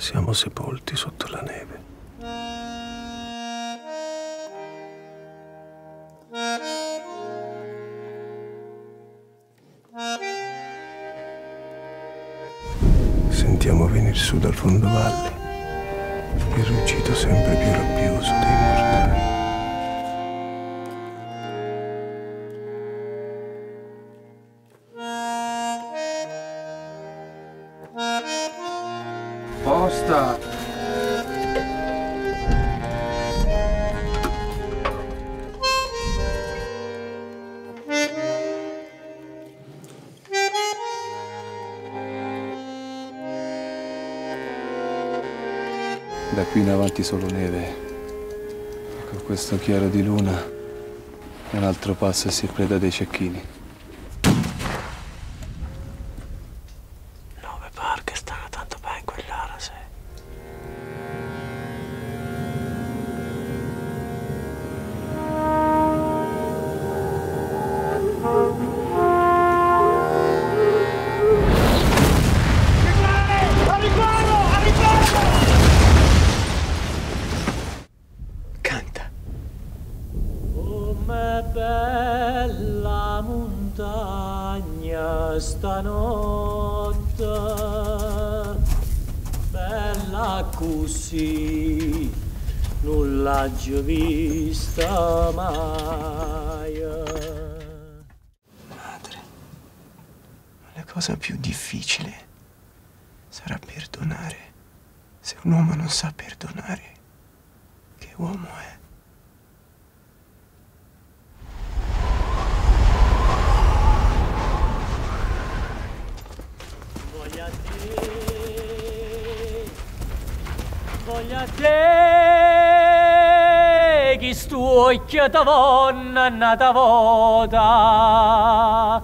siamo sepolti sotto la neve. Sentiamo venir su dal fondo valle il ruggito sempre più rabbioso dei mortali. Posta! Da qui in avanti solo neve. Ecco, questo chiaro di luna è un altro passo e si preda dei cecchini. 9 par che stanno tanto bene in quell'arase. Bella montagna stanotte, bella così, nulla già vista mai. Madre, la cosa più difficile sarà perdonare. Se un uomo non sa perdonare, che uomo è? Voglio te chi stuocchia tavonna nata vota.